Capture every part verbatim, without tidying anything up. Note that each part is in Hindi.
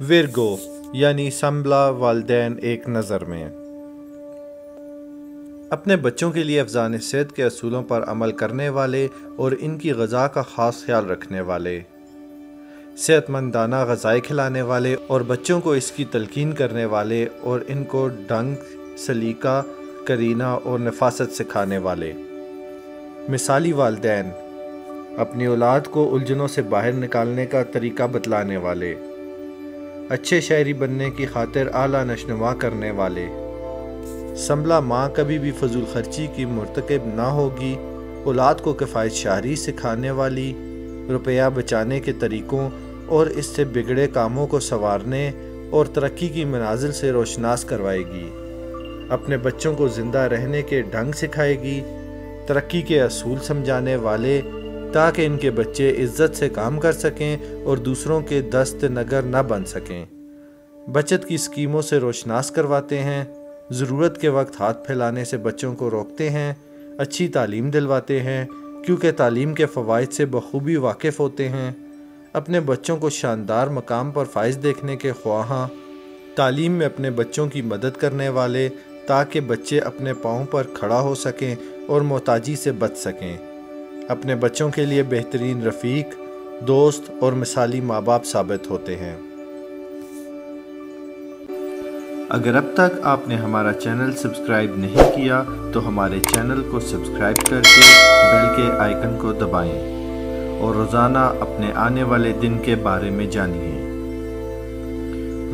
विरगो यानी संभला वालदैन एक नज़र में। अपने बच्चों के लिए अफ़ज़ान सेहत के असूलों पर अमल करने वाले और इनकी ग़ज़ा का ख़ास ख्याल रखने वाले, सेहतमंद दाना ग़ज़ाएँ खिलाने वाले और बच्चों को इसकी तलकीन करने वाले और इनको ढंग, सलीका, करीना और नफासत सिखाने वाले। मिसाली वालदैन अपनी औलाद को उलझनों से बाहर निकालने का तरीका बतलाने वाले, अच्छे शहरी बनने की खातिर आला नशनुमा करने वाले। संभला माँ कभी भी फजूल खर्ची की मुर्तकब ना होगी, औलाद को किफ़ायत शारी सिखाने वाली, रुपया बचाने के तरीक़ों और इससे बिगड़े कामों को संवारने और तरक्की की मनाजिल से रोशनास करवाएगी। अपने बच्चों को ज़िंदा रहने के ढंग सिखाएगी, तरक्की के असूल समझाने वाले, ताकि इनके बच्चे इज़्ज़त से काम कर सकें और दूसरों के दस्त नगर ना बन सकें। बचत की स्कीमों से रोशनास करवाते हैं, ज़रूरत के वक्त हाथ फैलाने से बच्चों को रोकते हैं, अच्छी तालीम दिलवाते हैं क्योंकि तालीम के फ़वाइद से बखूबी वाकिफ़ होते हैं। अपने बच्चों को शानदार मकाम पर फाइज़ देखने के ख्वाहां, तालीम में अपने बच्चों की मदद करने वाले ताकि बच्चे अपने पाँव पर खड़ा हो सकें और मोहताजी से बच सकें। अपने बच्चों के लिए बेहतरीन रफ़ीक, दोस्त और मिसाली माँ बाप साबित होते हैं। अगर अब तक आपने हमारा चैनल सब्सक्राइब नहीं किया तो हमारे चैनल को सब्सक्राइब करके बेल के आइकन को दबाएं और रोज़ाना अपने आने वाले दिन के बारे में जानिए।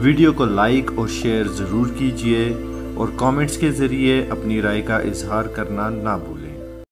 वीडियो को लाइक और शेयर ज़रूर कीजिए और कमेंट्स के ज़रिए अपनी राय का इजहार करना ना भूलें।